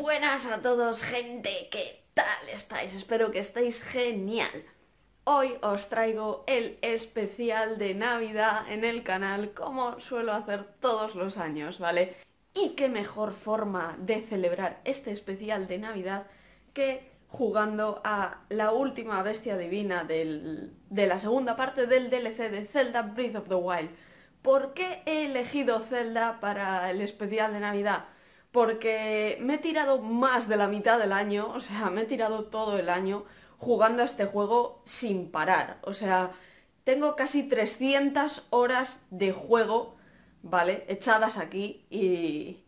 buenas a todos, gente, ¿qué tal estáis? Espero que estéis genial. Hoy os traigo el especial de Navidad en el canal, como suelo hacer todos los años, ¿vale? Y qué mejor forma de celebrar este especial de Navidad que jugando a la última bestia divina de la segunda parte del DLC de Zelda Breath of the Wild. ¿Por qué he elegido Zelda para el especial de Navidad? Porque me he tirado más de la mitad del año, o sea, me he tirado todo el año jugando a este juego sin parar. O sea, tengo casi 300 horas de juego, ¿vale? Echadas aquí y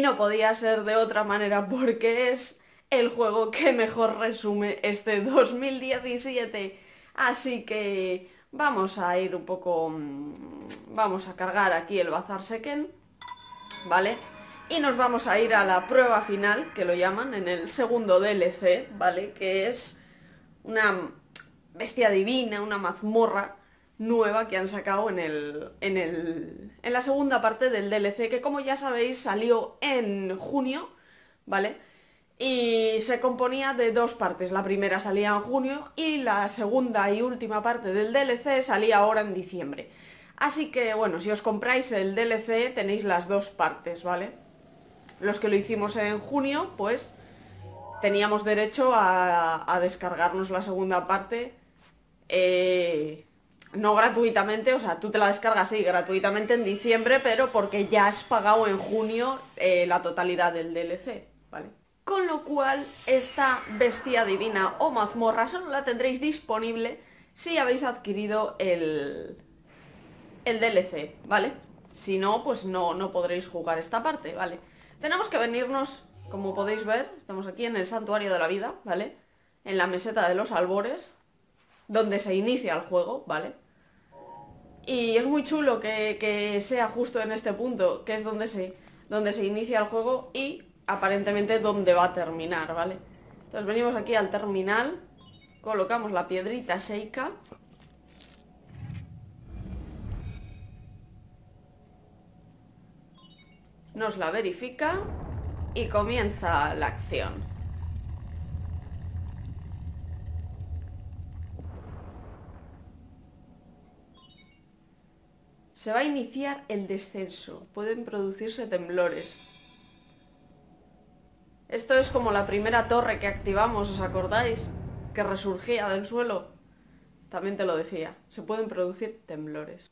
no podía ser de otra manera porque es el juego que mejor resume este 2017. Así que vamos a ir un poco... Vamos a cargar aquí el bazar Seken, ¿vale? Y nos vamos a ir a la prueba final, que lo llaman, en el segundo DLC, ¿vale? Que es una bestia divina, una mazmorra nueva que han sacado en la segunda parte del DLC, que como ya sabéis salió en junio, ¿vale? Y se componía de dos partes. La primera salía en junio y la segunda y última parte del DLC salía ahora en diciembre. Así que bueno, si os compráis el DLC tenéis las dos partes, ¿vale? Los que lo hicimos en junio, pues teníamos derecho a descargarnos la segunda parte, no gratuitamente, o sea, tú te la descargas sí, gratuitamente en diciembre, pero porque ya has pagado en junio la totalidad del DLC, ¿vale? Con lo cual, esta bestia divina o mazmorra solo la tendréis disponible si habéis adquirido el DLC, ¿vale? Si no, pues no podréis jugar esta parte, ¿vale? Tenemos que venirnos, como podéis ver, estamos aquí en el Santuario de la Vida, ¿vale? En la meseta de los albores, donde se inicia el juego, ¿vale? Y es muy chulo que sea justo en este punto, que es donde se inicia el juego y aparentemente dónde va a terminar, ¿vale? Entonces venimos aquí al terminal, colocamos la piedrita Sheikah . Nos la verifica y comienza la acción. Se va a iniciar el descenso. Pueden producirse temblores. Esto es como la primera torre que activamos, ¿os acordáis? Que resurgía del suelo. También te lo decía. Se pueden producir temblores.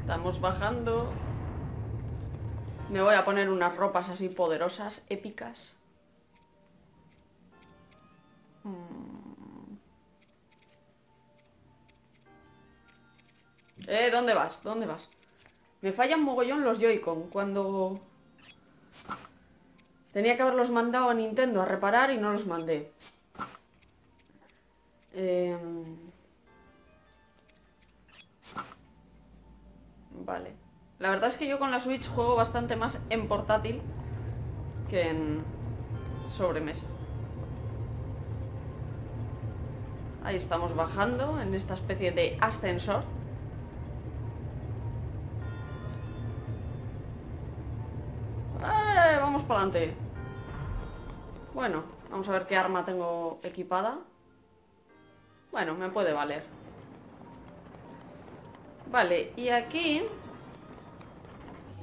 Estamos bajando. Me voy a poner unas ropas así poderosas, épicas. ¿Dónde vas? ¿Dónde vas? Me fallan mogollón los Joy-Con cuando... Tenía que haberlos mandado a Nintendo a reparar y no los mandé. Vale. La verdad es que yo con la Switch juego bastante más en portátil que en sobremesa. Ahí estamos bajando en esta especie de ascensor. Vamos para adelante. Bueno, vamos a ver qué arma tengo equipada. Bueno, me puede valer. Vale, y aquí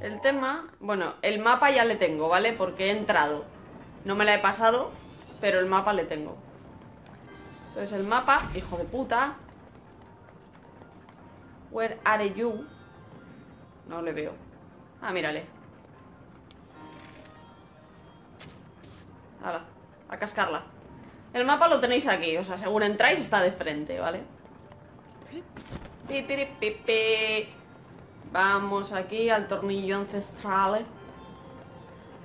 el tema... Bueno, el mapa ya le tengo, ¿vale? Porque he entrado. No me la he pasado, pero el mapa le tengo. Entonces el mapa... ¡Hijo de puta! Where are you? No le veo. Ah, mírale. Hala, a cascarla. El mapa lo tenéis aquí, o sea, según entráis está de frente, ¿vale? Vamos aquí al tornillo ancestral.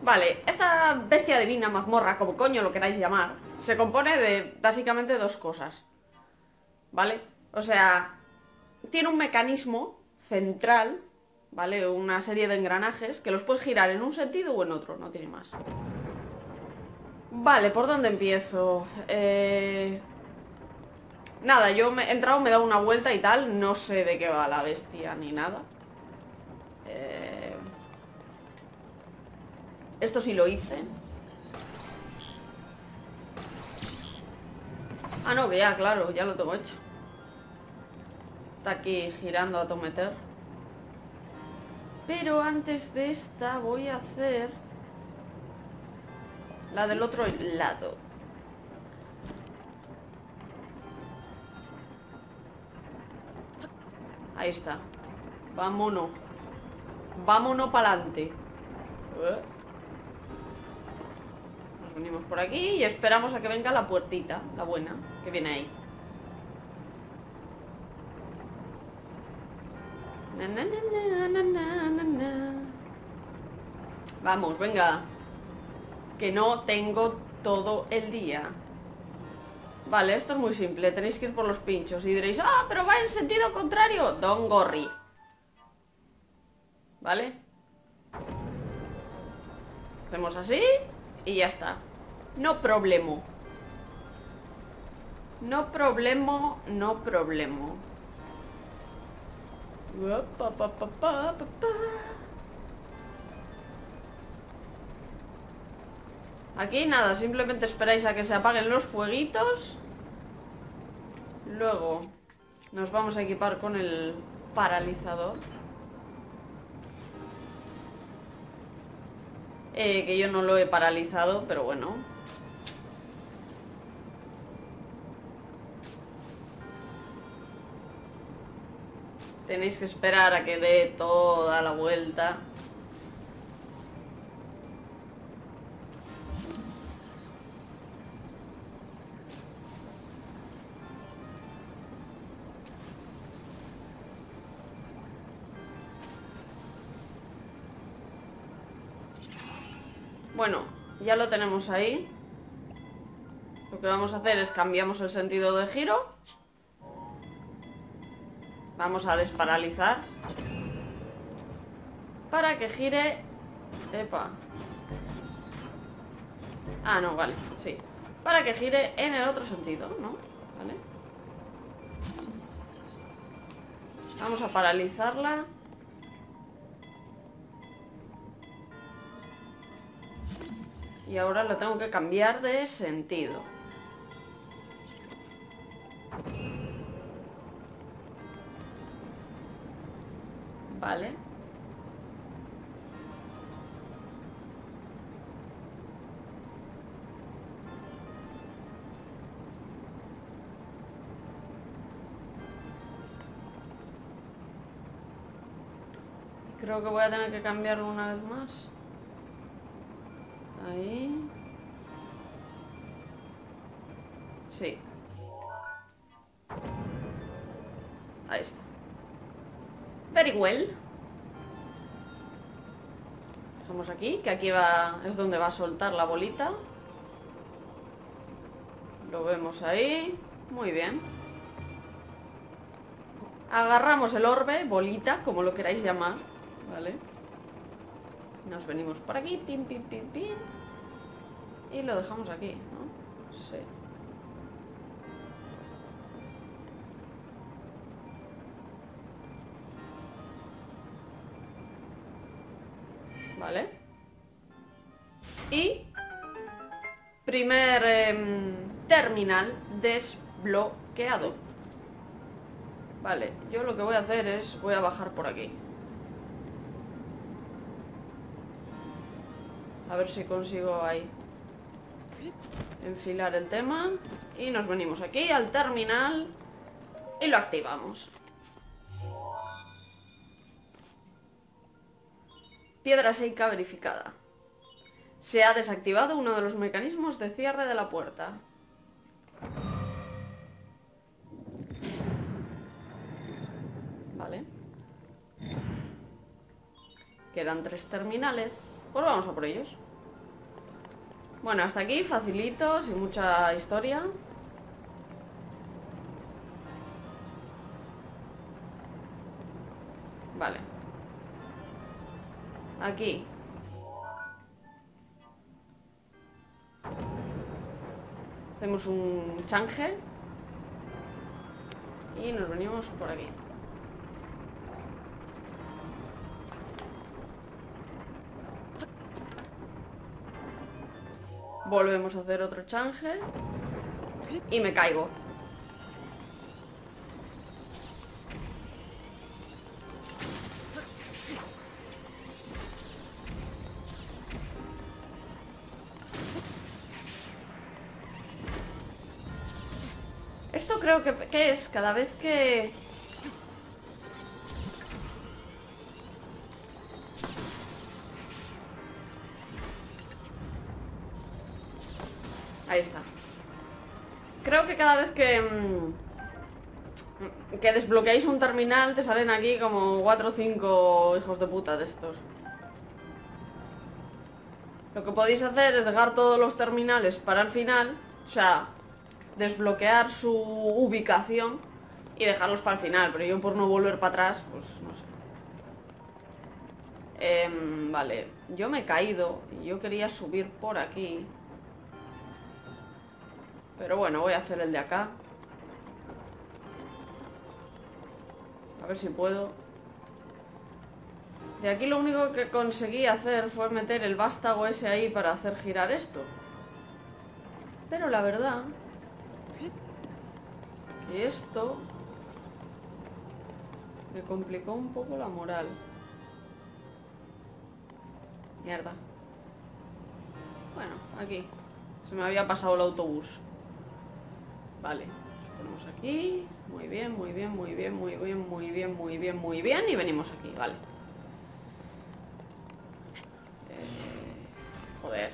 Vale, esta bestia divina, mazmorra, como coño lo queráis llamar, se compone de básicamente dos cosas, ¿vale? O sea, tiene un mecanismo central, ¿vale? Una serie de engranajes que los puedes girar en un sentido o en otro, no tiene más. Vale, ¿por dónde empiezo? Nada, yo me he entrado, me he dado una vuelta y tal. No sé de qué va la bestia ni nada. Esto sí lo hice. Ah, no, que ya, claro, ya lo tengo hecho. Está aquí girando a todo meter. Pero antes de esta voy a hacer la del otro lado. Ahí está. Vámonos. Vámonos para adelante. Nos venimos por aquí y esperamos a que venga la puertita, la buena, que viene ahí. Na, na, na, na, na, na, na. Vamos, venga. Que no tengo todo el día. Vale, esto es muy simple, tenéis que ir por los pinchos. Y diréis, ah, pero va en sentido contrario. Don Gorri. ¿Vale? Hacemos así y ya está. No problemo. No problemo, no problemo. Aquí nada, simplemente esperáis a que se apaguen los fueguitos. Luego nos vamos a equipar con el paralizador. Que yo no lo he paralizado, pero bueno. Tenéis que esperar a que dé toda la vuelta. Bueno, ya lo tenemos ahí. Lo que vamos a hacer es cambiamos el sentido de giro. Vamos a desparalizar para que gire. Epa. Ah, no, vale, sí. Para que gire en el otro sentido, ¿no? Vale. Vamos a paralizarla. Y ahora lo tengo que cambiar de sentido. Vale. Creo que voy a tener que cambiarlo una vez más. Ahí. Sí. Ahí está. Very well. Dejamos aquí, que aquí va, es donde va a soltar la bolita. Lo vemos ahí. Muy bien. Agarramos el orbe, bolita, como lo queráis llamar. Vale. Nos venimos por aquí, pim, pim, pim, pim. Y lo dejamos aquí, ¿no? Sí. Vale. Y primer terminal desbloqueado. Vale, yo lo que voy a hacer es voy a bajar por aquí. A ver si consigo ahí enfilar el tema. Y nos venimos aquí al terminal y lo activamos. Piedra Sheikah verificada. Se ha desactivado uno de los mecanismos de cierre de la puerta. Vale. Quedan 3 terminales. Pues vamos a por ellos. Bueno, hasta aquí, facilito, sin mucha historia. Vale. Aquí. Hacemos un change. Y nos venimos por aquí. Volvemos a hacer otro change. Y me caigo. Esto creo que es cada vez que... Ahí está. Creo que cada vez que desbloqueáis un terminal te salen aquí como 4 o 5 hijos de puta de estos. Lo que podéis hacer es dejar todos los terminales para el final. O sea, desbloquear su ubicación y dejarlos para el final. Pero yo por no volver para atrás, pues no sé. Vale, yo me he caído. Yo quería subir por aquí. Pero bueno, voy a hacer el de acá. A ver si puedo. De aquí lo único que conseguí hacer fue meter el vástago ese ahí para hacer girar esto. Pero la verdad... Y esto me complicó un poco la moral. Mierda. Bueno, aquí. Se me había pasado el autobús. Vale, nos ponemos aquí. Muy bien, muy bien, muy bien, muy bien, muy bien, muy bien, muy bien. Y venimos aquí, vale. Joder.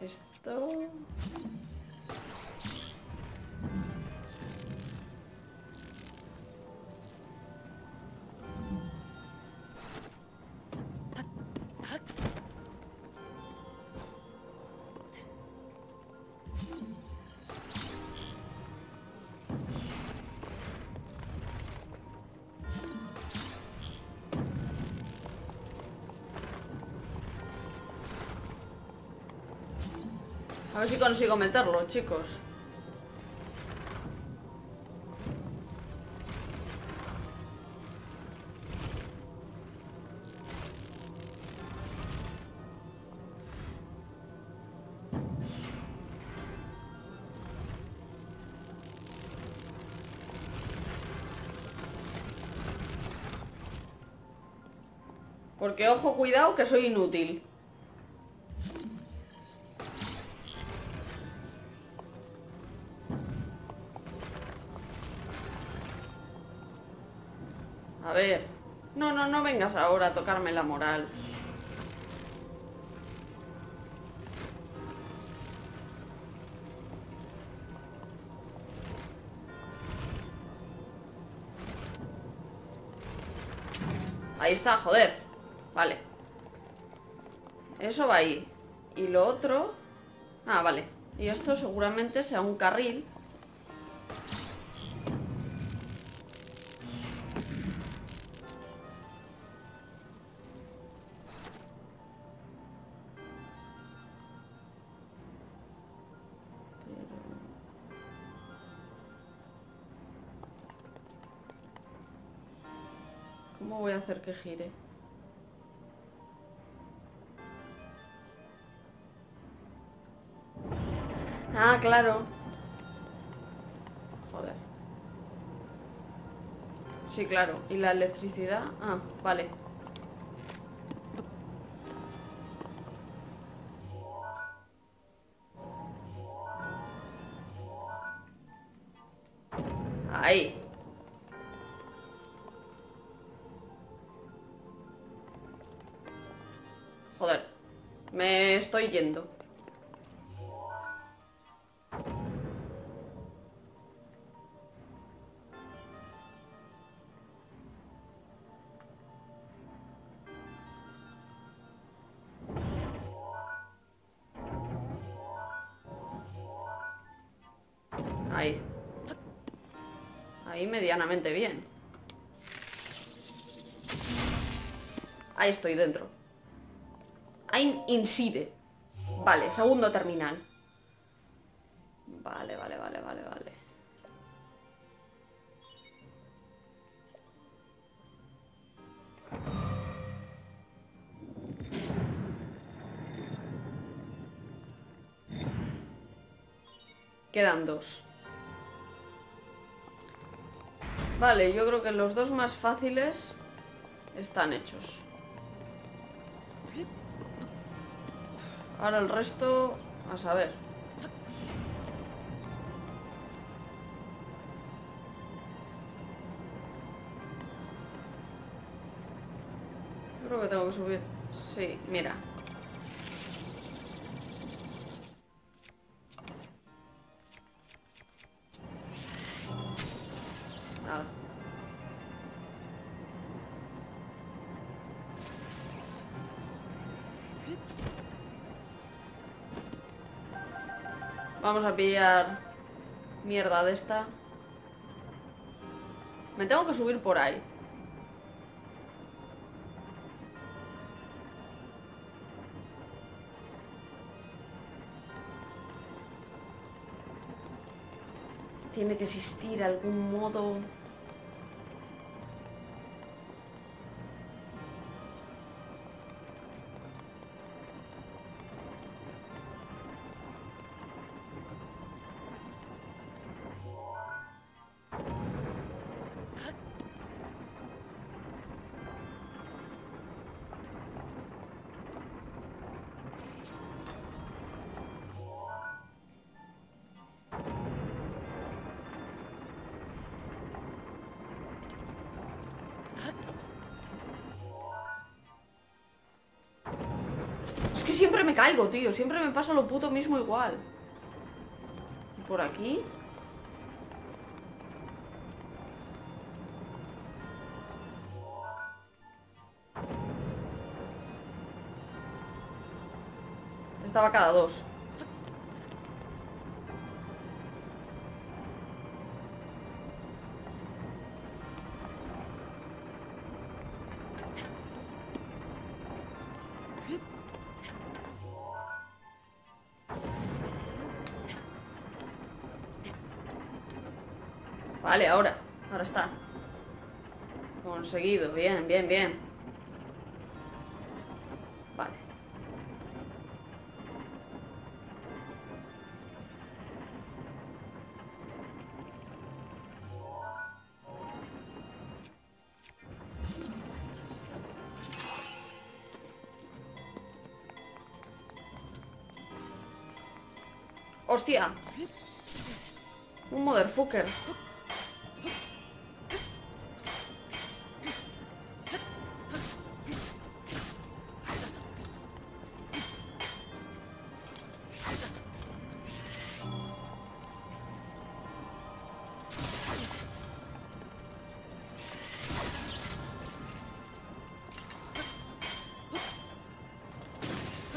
Esto... A ver si consigo meterlo, chicos. Porque ojo, cuidado, que soy inútil. A ver, no vengas ahora a tocarme la moral. Ahí está, joder. Vale. Eso va ahí. Y lo otro... Ah, vale. Y esto seguramente sea un carril. ¿Cómo voy a hacer que gire? Ah, claro. Joder. Sí, claro. ¿Y la electricidad? Ah, vale. Ahí. Joder, me estoy yendo. Ahí. Ahí medianamente bien. Ahí estoy dentro. Ahí incide. Vale, segundo terminal. Vale. Quedan dos. Vale, yo creo que los dos más fáciles están hechos. Ahora el resto, a saber. Creo que tengo que subir. Sí, mira. Vamos a pillar mierda de esta. Me tengo que subir por ahí. Tiene que existir algún modo. Siempre me caigo, tío. Siempre me pasa lo puto mismo igual. ¿Y por aquí? Estaba cada dos. Vale, ahora está. Conseguido, bien. Vale. ¡Hostia! Un motherfucker.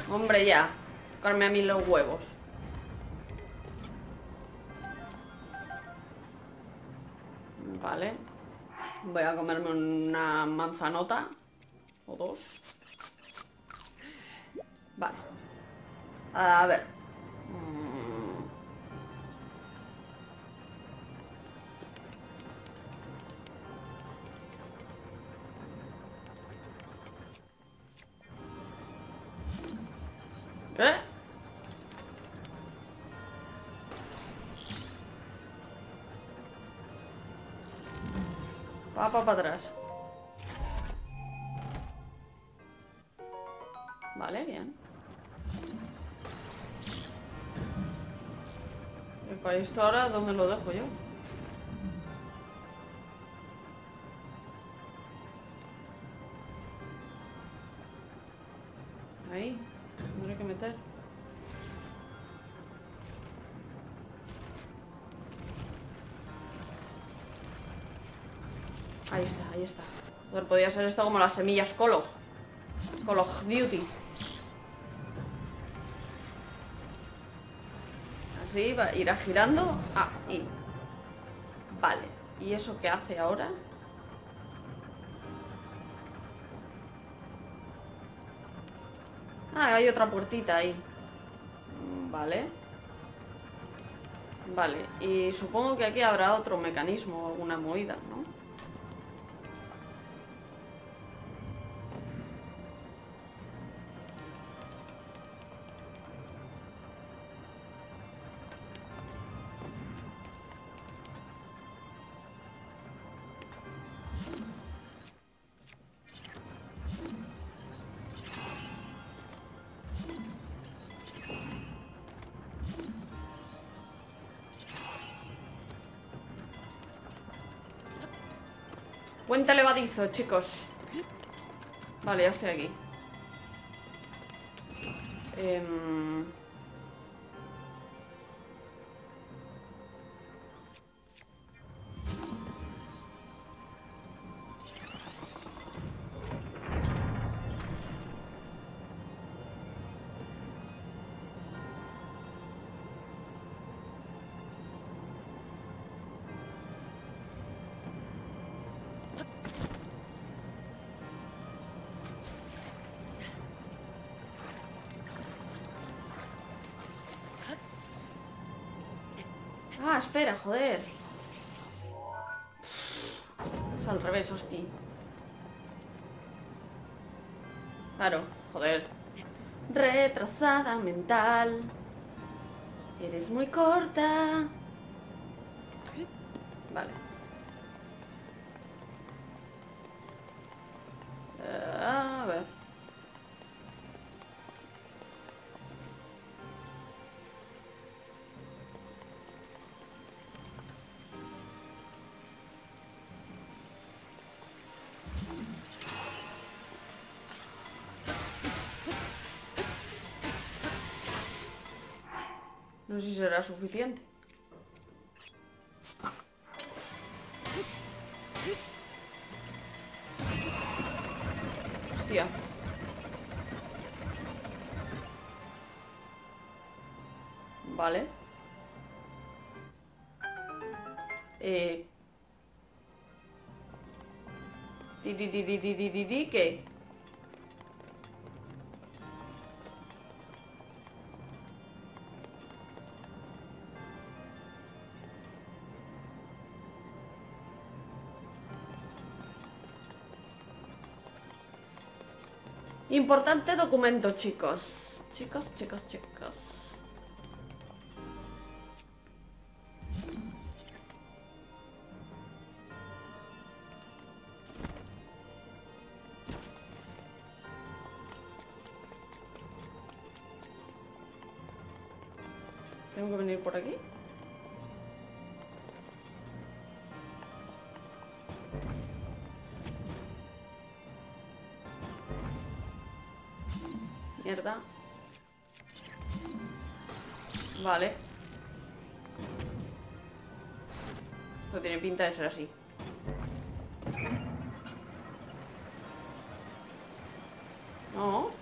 Hombre, ya, tocarme a mí los huevos. Vale. Voy a comerme una manzanota. O dos. Vale. A ver. Para atrás. Vale, bien. ¿Y para esto ahora dónde lo dejo yo? Ahí, tendré que meter. Ahí está. Joder, podría ser esto como las semillas Kolog. Kolog Duty. Así va, irá girando. Ah, y... Vale. ¿Y eso qué hace ahora? Ah, hay otra puertita ahí. Vale. Vale, y supongo que aquí habrá otro mecanismo, alguna movida, ¿no? Puente levadizo, chicos. Vale, ya estoy aquí. Ah, espera, joder. Es al revés, hostia. Claro, joder. Retrasada mental. Eres muy corta. Vale. A ver. No sé si será suficiente. Hostia. Vale. ¿Qué? Importante documento, chicos. Chicos. ¿Tengo que venir por aquí? Mierda. Vale. Esto tiene pinta de ser así. No.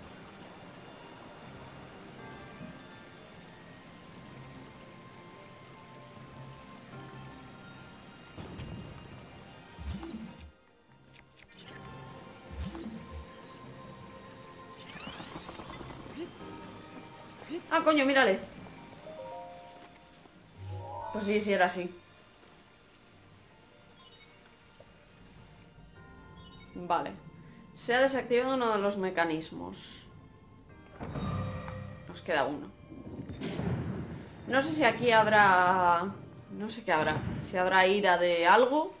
Ah, coño, mírale. Pues sí, era así. Vale. Se ha desactivado uno de los mecanismos. Nos queda uno. No sé si aquí habrá... No sé qué habrá. Si habrá ira de algo.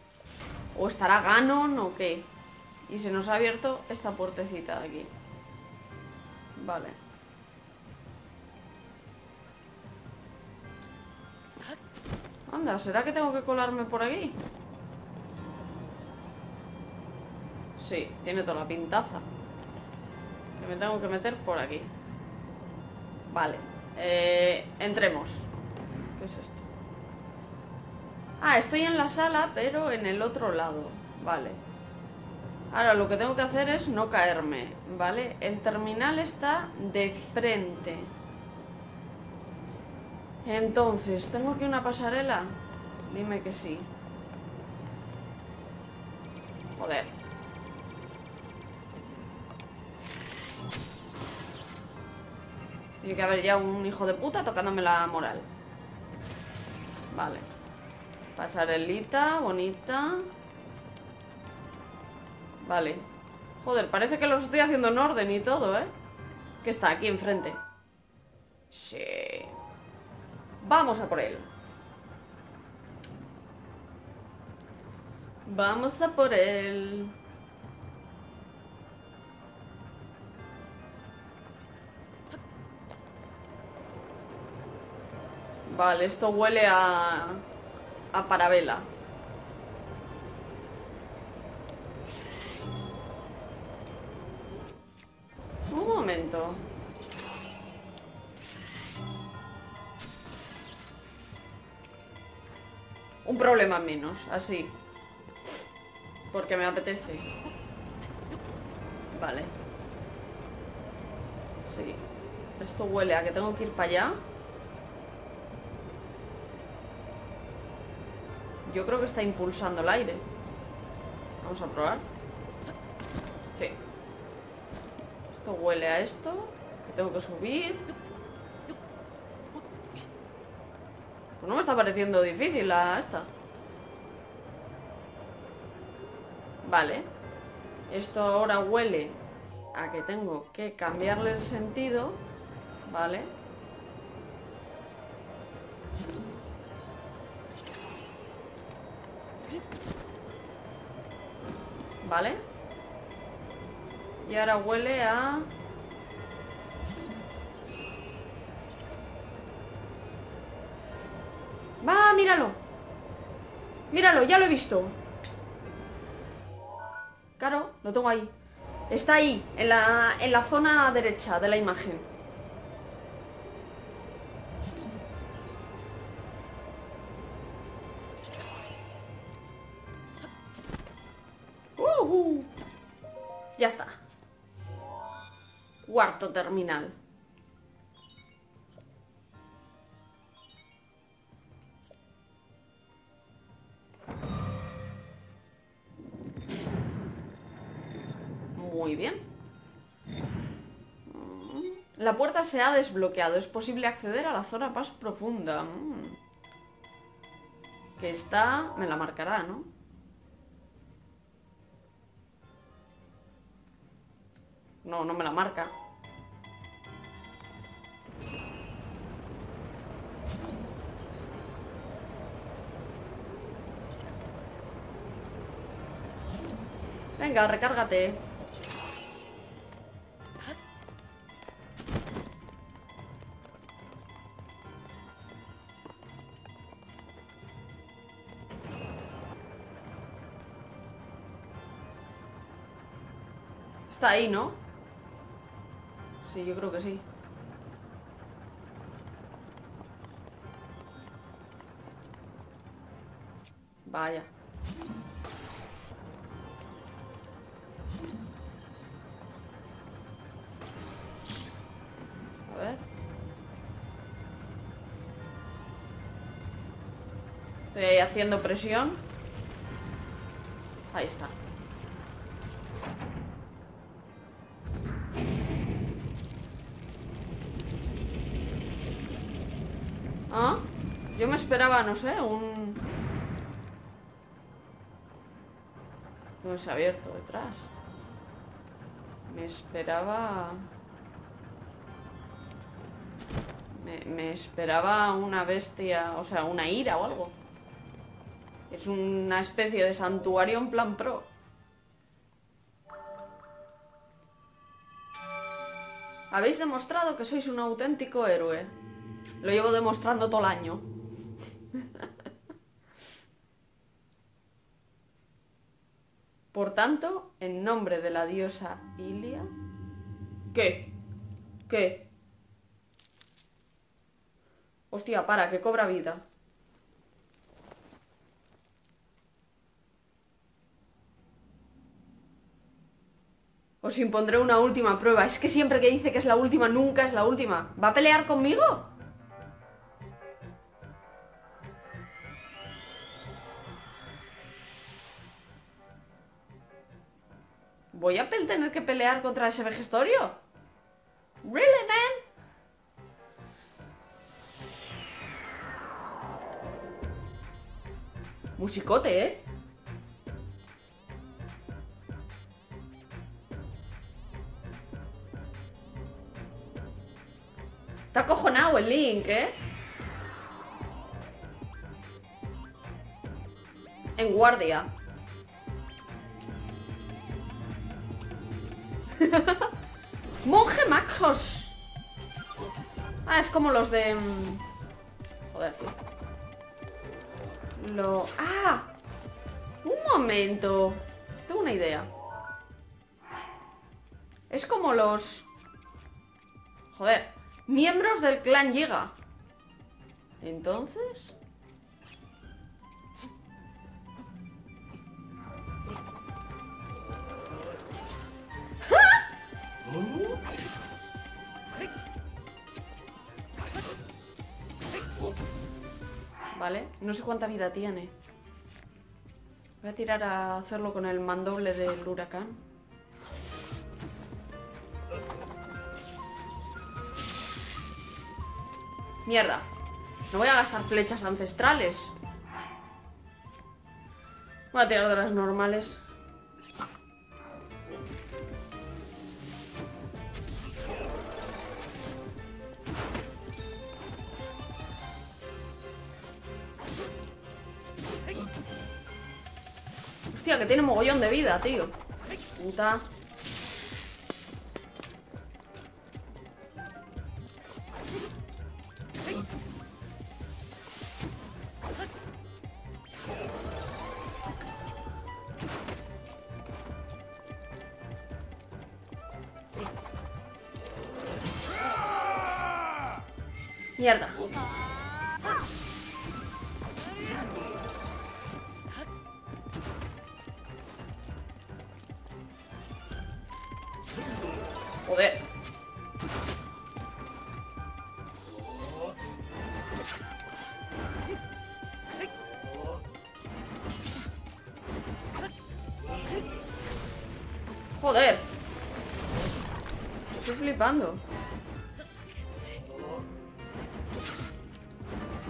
O estará Ganon o qué. Y se nos ha abierto esta puertecita de aquí. Vale. Anda, ¿será que tengo que colarme por aquí? Sí, tiene toda la pintaza. Que me tengo que meter por aquí. Vale. Entremos. ¿Qué es esto? Ah, estoy en la sala, pero en el otro lado. Vale. Ahora lo que tengo que hacer es no caerme. Vale. El terminal está de frente. Entonces, ¿tengo aquí una pasarela? Dime que sí. Joder. Tiene que haber ya un hijo de puta tocándome la moral. Vale. Pasarelita, bonita. Vale. Joder, parece que los estoy haciendo en orden y todo, ¿eh? Que está aquí enfrente. Sí. Vamos a por él. Vamos a por él. Vale, esto huele a parabela. Un momento. Un problema menos, así. Porque me apetece. Vale. Sí. Esto huele a que tengo que ir para allá. Yo creo que está impulsando el aire. Vamos a probar. Sí. Esto huele a esto. Tengo que subir. Pues no me está pareciendo difícil la esta. Vale. Esto ahora huele a que tengo que cambiarle el sentido. Vale. Vale. Y ahora huele a... ¡Va! ¡Míralo! ¡Míralo! ¡Ya lo he visto! Claro, lo tengo ahí. Está ahí, en la zona derecha de la imagen. Ya está. Cuarto terminal. Muy bien. La puerta se ha desbloqueado. Es posible acceder a la zona más profunda. Que está... me la marcará, ¿no? No, no me la marca. Venga, recárgate. Está ahí, ¿no? Sí, yo creo que sí. Vaya. A ver. Estoy ahí haciendo presión. Ahí está. Yo me esperaba, no sé, un... No se ha abierto detrás. Me esperaba... Me esperaba una bestia, o sea, una ira o algo. Es una especie de santuario en plan pro. Habéis demostrado que sois un auténtico héroe. Lo llevo demostrando todo el año. Por tanto, en nombre de la diosa Ilia... ¿Qué? ¿Qué? Hostia, para, que cobra vida. Os impondré una última prueba. Es que siempre que dice que es la última, nunca es la última. ¿Va a pelear conmigo? ¿Voy a tener que pelear contra ese vejestorio? ¿Really, man? Muy chicote, ¿eh? Está acojonado el Link, ¿eh? En guardia. Monje Maxos. Ah, es como los de... Joder. Lo... ¡Ah! Un momento. Tengo una idea. Es como los... Joder. Miembros del clan Llega. Entonces... Vale, no sé cuánta vida tiene. Voy a tirar a hacerlo con el mandoble del huracán. Mierda, no voy a gastar flechas ancestrales. Voy a tirar de las normales. Hostia, que tiene mogollón de vida, tío. Puta. Mierda. Joder. Joder. Estoy flipando.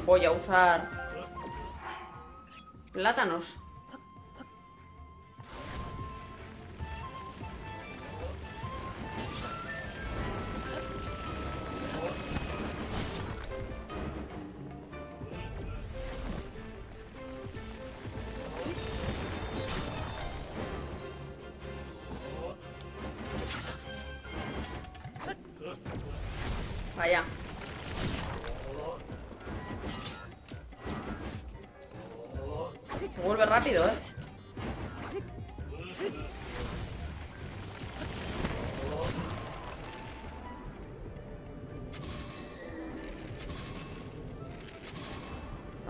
Voy a usar plátanos. Vaya. Se vuelve rápido, ¿eh?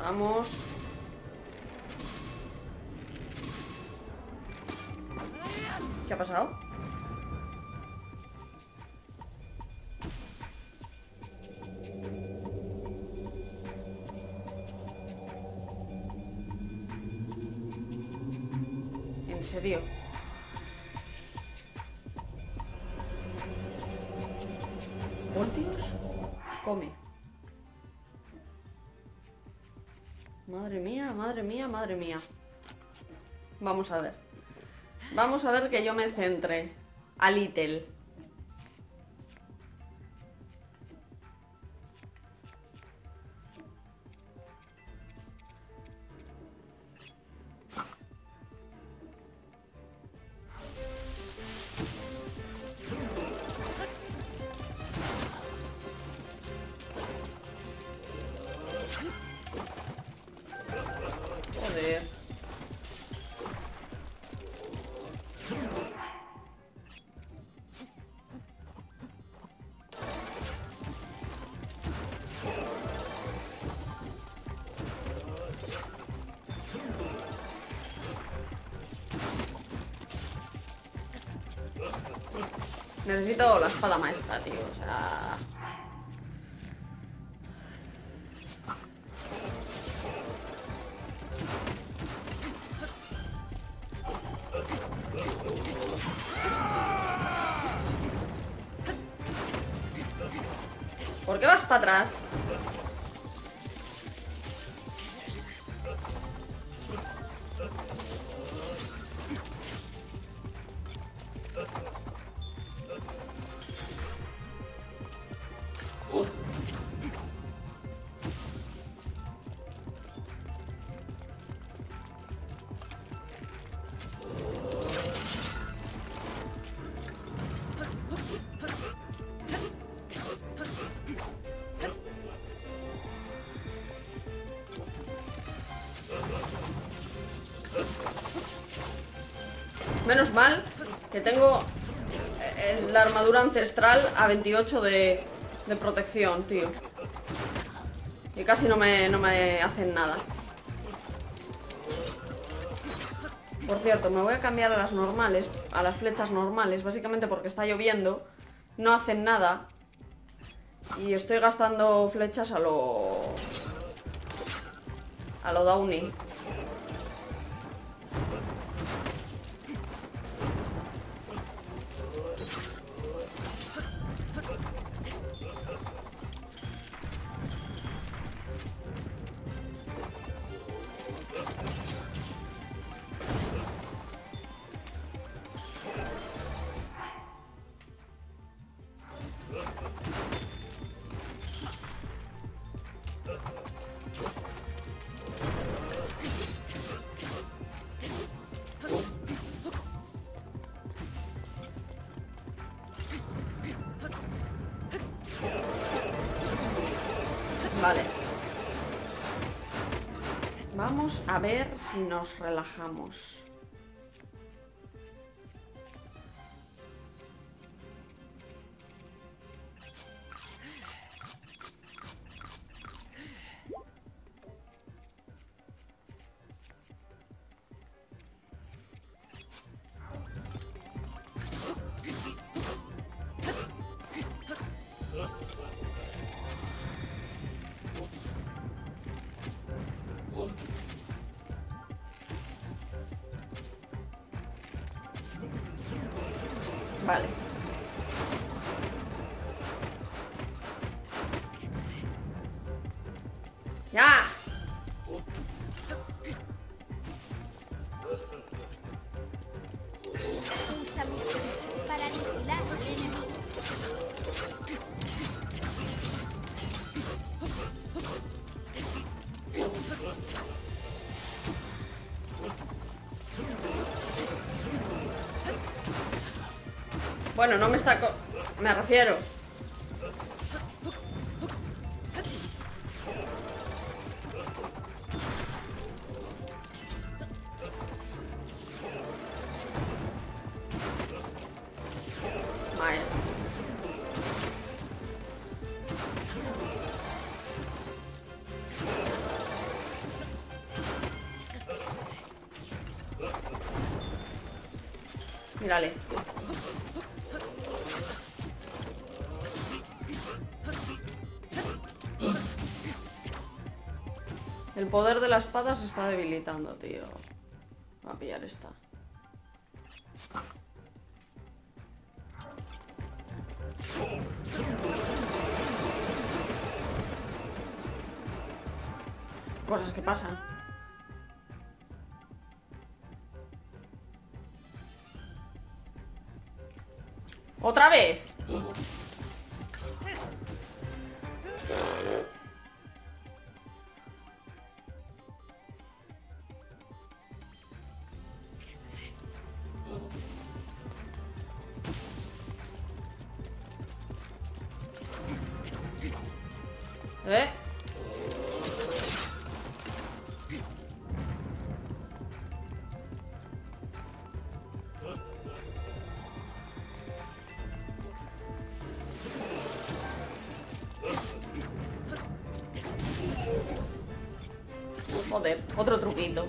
Vamos. ¿Qué ha pasado? ¿En serio? ¿Voltios? Come. Madre mía, madre mía, madre mía. Vamos a ver. Vamos a ver que yo me centre. A Little. Necesito la espada maestra, tío, o sea... ¿Por qué vas para atrás? Menos mal que tengo la armadura ancestral a 28 de protección, tío. Y casi no me hacen nada. Por cierto, me voy a cambiar a las normales, a las flechas normales, básicamente porque está lloviendo, no hacen nada. Y estoy gastando flechas a lo Downy. Vale. Vamos a ver si nos relajamos. Vale. ¡Ya! Bueno, no me está... Me refiero. Vale. Mírale. El poder de la espada se está debilitando, tío. Va a pillar esta. Cosas que pasan. ¡Otra vez! Joder, otro truquito.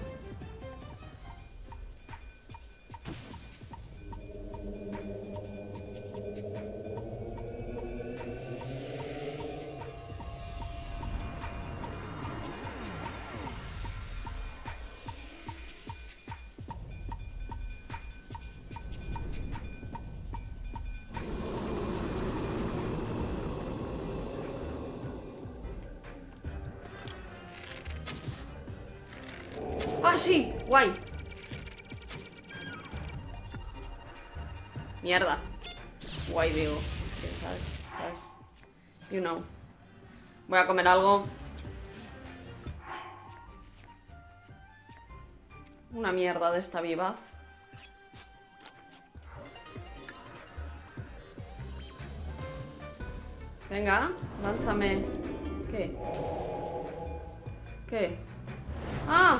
¡Ah, sí! ¡Guay! Mierda. Guay, digo. Es que, ¿sabes? You know. Voy a comer algo. Una mierda de esta vivaz. Venga, lánzame. ¿Qué? ¿Qué? ¡Ah!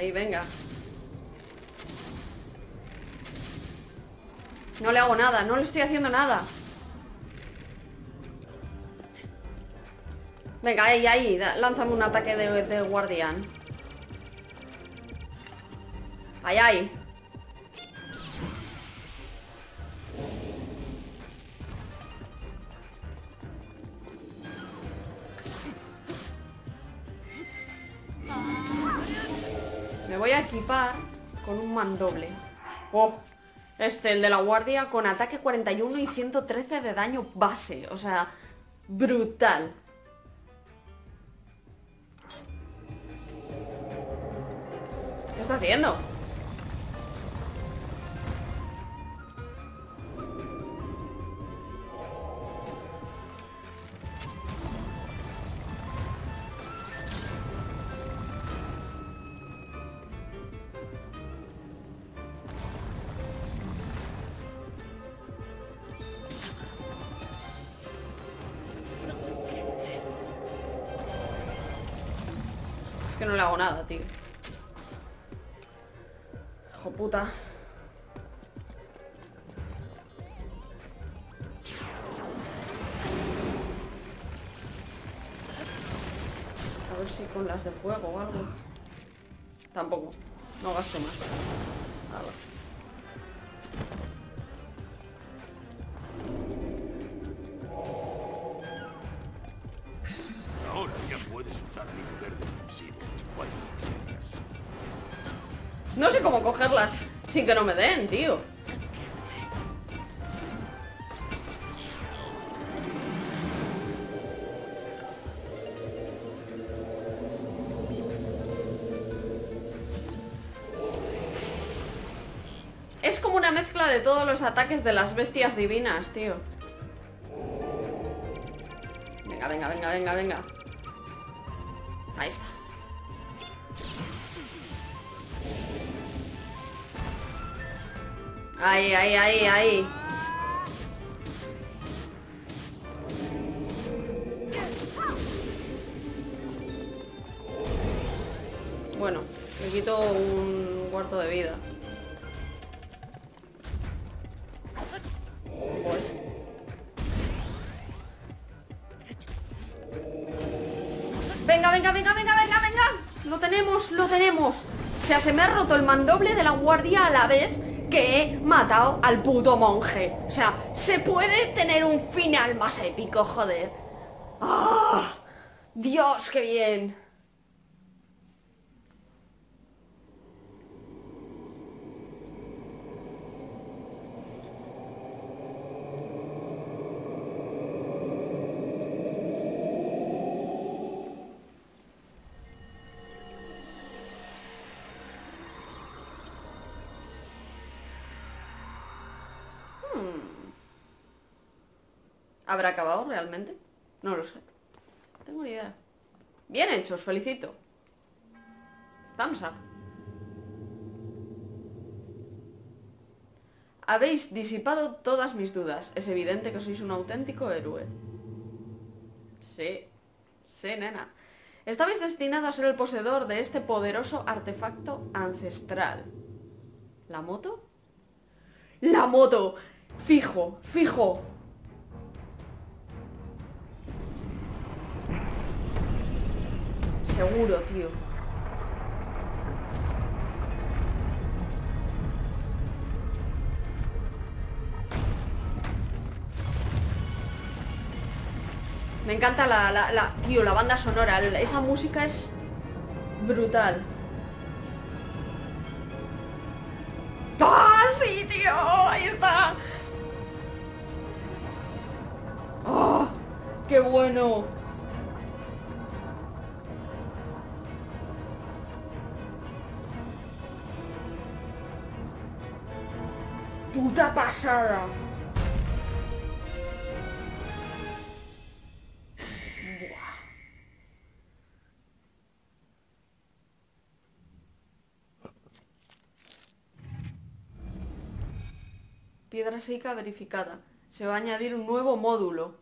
Ahí, venga. No le hago nada, no le estoy haciendo nada. Venga, ahí, ahí, lánzame un ataque de guardián. Ahí, ahí. Me voy a equipar con un mandoble. Oh, este, el de la guardia, con ataque 41 y 113 de daño base. O sea, brutal. ¿Qué está haciendo? Es que no le hago nada, tío. Hijo puta. A ver si con las de fuego o algo. Tampoco. No gasto más. A ver. Ahora ya puedes usar mi poder defensivo igual que quieras. No sé cómo cogerlas sin que no me den, tío. Es como una mezcla de todos los ataques de las bestias divinas, tío. Venga, venga, venga, venga, venga. Ahí está. Ahí, ahí, ahí, ahí. Bueno, me quito un cuarto de vida. Venga, venga, venga, venga, venga, venga. Lo tenemos, lo tenemos. O sea, se me ha roto el mandoble de la guardia a la vez que he matado al puto monje. O sea, se puede tener un final más épico, joder. ¡Ah! Dios, qué bien. ¿Habrá acabado realmente? No lo sé. No tengo ni idea. Bien hechos, felicito. Thumbs up. Habéis disipado todas mis dudas. Es evidente que sois un auténtico héroe. Sí. Sí, nena. Estabais destinado a ser el poseedor de este poderoso artefacto ancestral. ¿La moto? ¡La moto! Fijo, fijo. Seguro, tío. Me encanta tío, la banda sonora. Esa música es brutal. ¡Ah, sí, tío! ¡Ahí está! ¡Oh, qué bueno! ¡Puta pasada! Buah. Piedra Sheikah verificada. Se va a añadir un nuevo módulo.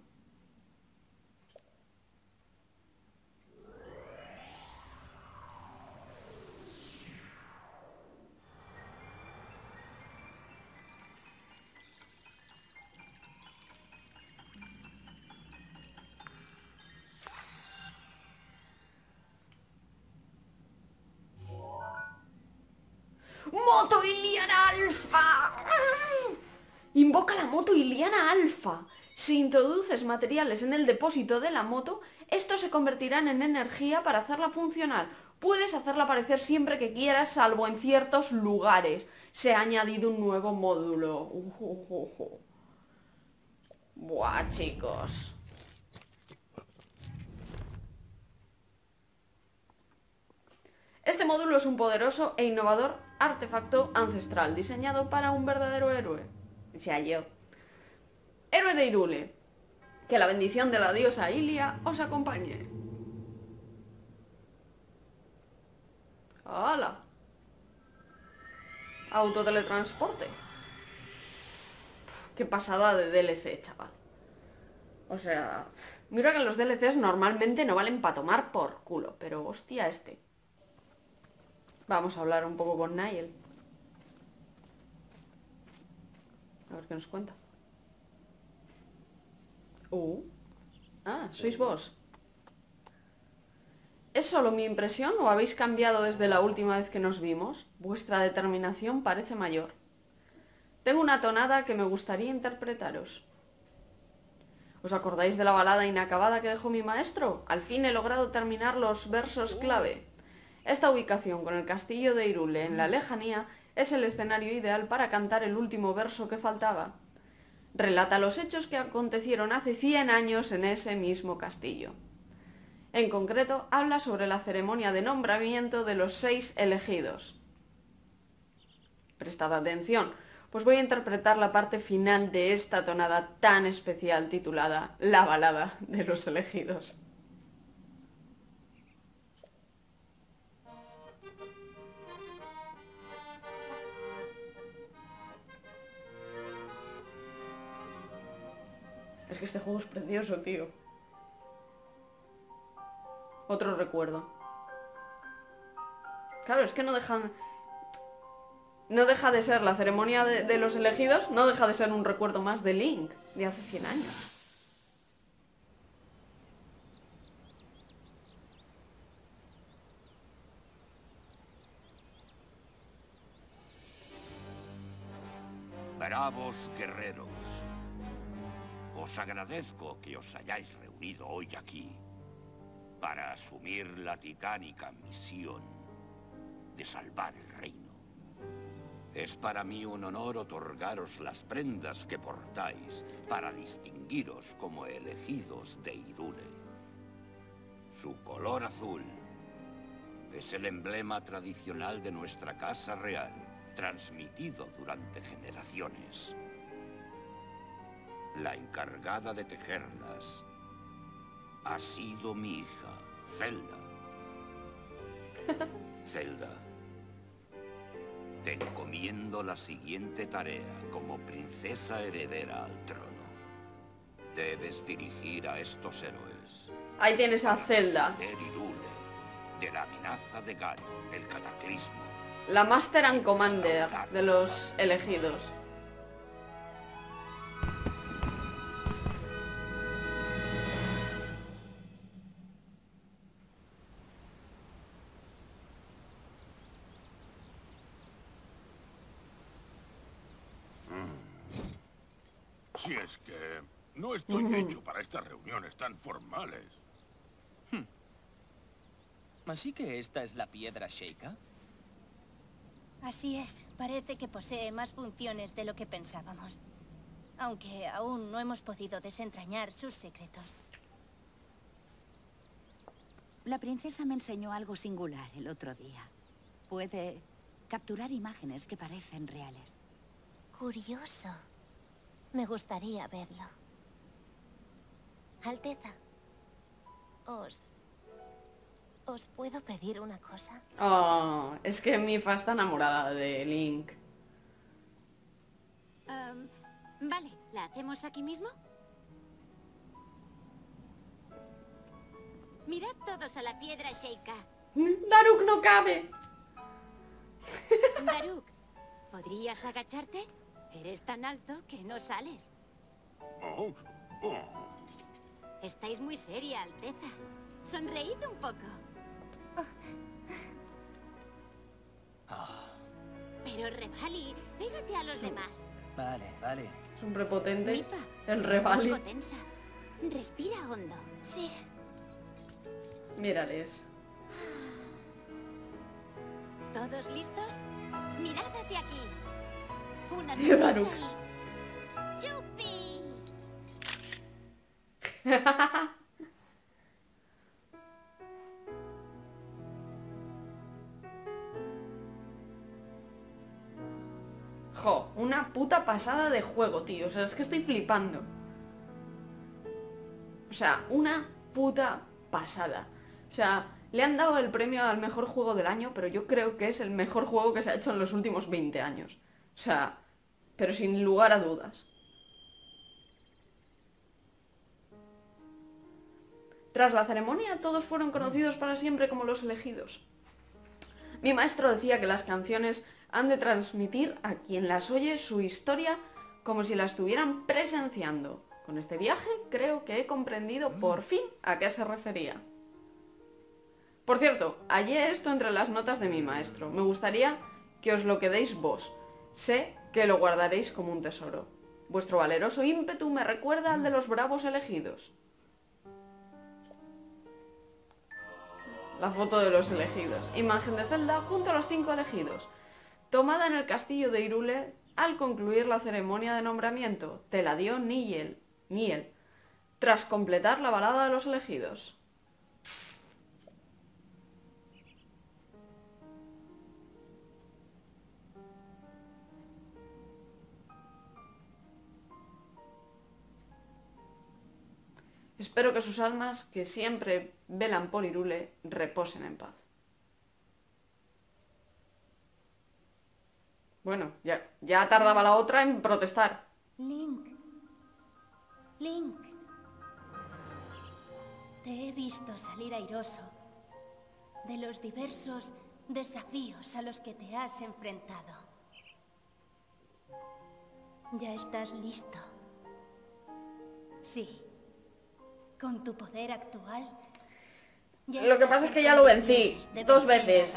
Guardiana Alfa. Si introduces materiales en el depósito de la moto, estos se convertirán en energía para hacerla funcionar. Puedes hacerla aparecer siempre que quieras, salvo en ciertos lugares. Se ha añadido un nuevo módulo. Buah, chicos. Este módulo es un poderoso e innovador artefacto ancestral, diseñado para un verdadero héroe. Sea yo. Héroe de Hyrule, que la bendición de la diosa Ilia os acompañe. ¡Hala! Autoteletransporte. Qué pasada de DLC, chaval. O sea, mira que los DLCs normalmente no valen para tomar por culo, pero hostia este. Vamos a hablar un poco con Nael. A ver qué nos cuenta. Ah, sois vos. ¿Es solo mi impresión o habéis cambiado desde la última vez que nos vimos? Vuestra determinación parece mayor. Tengo una tonada que me gustaría interpretaros. ¿Os acordáis de la balada inacabada que dejó mi maestro? Al fin he logrado terminar los versos clave. Esta ubicación con el castillo de Hyrule en la lejanía es el escenario ideal para cantar el último verso que faltaba. Relata los hechos que acontecieron hace 100 años en ese mismo castillo. En concreto, habla sobre la ceremonia de nombramiento de los 6 elegidos. Prestad atención, pues voy a interpretar la parte final de esta tonada tan especial titulada La balada de los elegidos. Es que este juego es precioso, tío. Otro recuerdo. Claro, es que no deja de ser la ceremonia de los elegidos, no deja de ser un recuerdo más de Link, de hace 100 años. Bravos guerreros. Os agradezco que os hayáis reunido hoy aquí para asumir la titánica misión de salvar el reino. Es para mí un honor otorgaros las prendas que portáis para distinguiros como elegidos de Hyrule. Su color azul es el emblema tradicional de nuestra casa real, transmitido durante generaciones. La encargada de tejerlas ha sido mi hija, Zelda. Zelda, te encomiendo la siguiente tarea como princesa heredera al trono. Debes dirigir a estos héroes. Ahí tienes a Zelda. De la amenaza de Ganon, el cataclismo. La Master and Commander de los elegidos. Si es que no estoy hecho para estas reuniones tan formales. ¿Así que esta es la piedra Sheikah? Así es. Parece que posee más funciones de lo que pensábamos. Aunque aún no hemos podido desentrañar sus secretos. La princesa me enseñó algo singular el otro día. Puede capturar imágenes que parecen reales. Curioso. Me gustaría verlo. Alteza, ¿os puedo pedir una cosa? Oh, es que Mipha está enamorada de Link. Vale, ¿la hacemos aquí mismo? Mirad todos a la piedra Sheikah. Daruk no cabe. Daruk, ¿podrías agacharte? Eres tan alto que no sales. Estáis muy seria, Alteza. Sonreíd un poco. Pero Revali, pégate a los demás. Vale, vale. Es un prepotente. Mipha, el Revali. Respira hondo. Sí. Mírales. ¿Todos listos? Mirad hacia aquí. Una sorpresa. ¡Yupi! Jo, una puta pasada de juego, tío. O sea, es que estoy flipando. O sea, una puta pasada. O sea, le han dado el premio al mejor juego del año, pero yo creo que es el mejor juego que se ha hecho en los últimos 20 años. O sea, pero sin lugar a dudas. Tras la ceremonia, todos fueron conocidos para siempre como los elegidos. Mi maestro decía que las canciones han de transmitir a quien las oye su historia como si la estuvieran presenciando. Con este viaje creo que he comprendido por fin a qué se refería. Por cierto, hallé esto entre las notas de mi maestro. Me gustaría que os lo quedéis vos. Sé que lo guardaréis como un tesoro. Vuestro valeroso ímpetu me recuerda al de los bravos elegidos. La foto de los elegidos. Imagen de Zelda junto a los 5 elegidos. Tomada en el castillo de Hyrule al concluir la ceremonia de nombramiento. Te la dio Nael. Tras completar la balada de los elegidos. Espero que sus almas, que siempre velan por Hyrule, reposen en paz. Bueno, ya tardaba la otra en protestar. Link. Te he visto salir airoso de los diversos desafíos a los que te has enfrentado. ¿Ya estás listo? Sí. Con tu poder actual. Lo que pasa es que ya lo vencí 2 veces.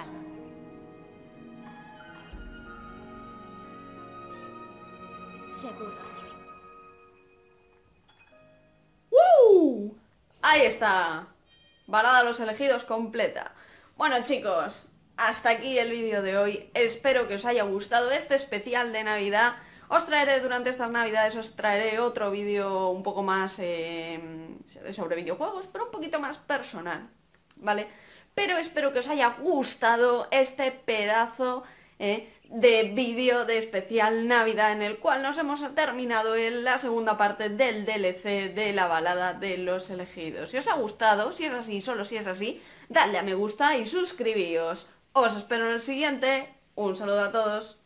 Seguro. ¡Woo! Ahí está. Balada de los elegidos completa. Bueno, chicos, hasta aquí el vídeo de hoy. Espero que os haya gustado este especial de Navidad. Os traeré durante estas navidades, os traeré otro vídeo un poco más sobre videojuegos, pero un poquito más personal, ¿vale? Pero espero que os haya gustado este pedazo de vídeo de especial Navidad en el cual nos hemos terminado en la segunda parte del DLC de la balada de los elegidos. Si os ha gustado, si es así, solo si es así, dadle a me gusta y suscribíos. Os espero en el siguiente. Un saludo a todos.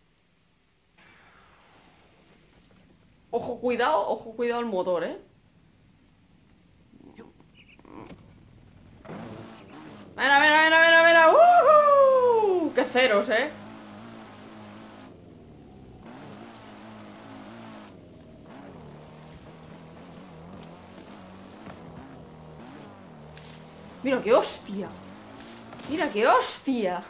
Ojo, cuidado al motor, ¿eh? Mira. ¡Qué ceros, eh! Mira qué hostia.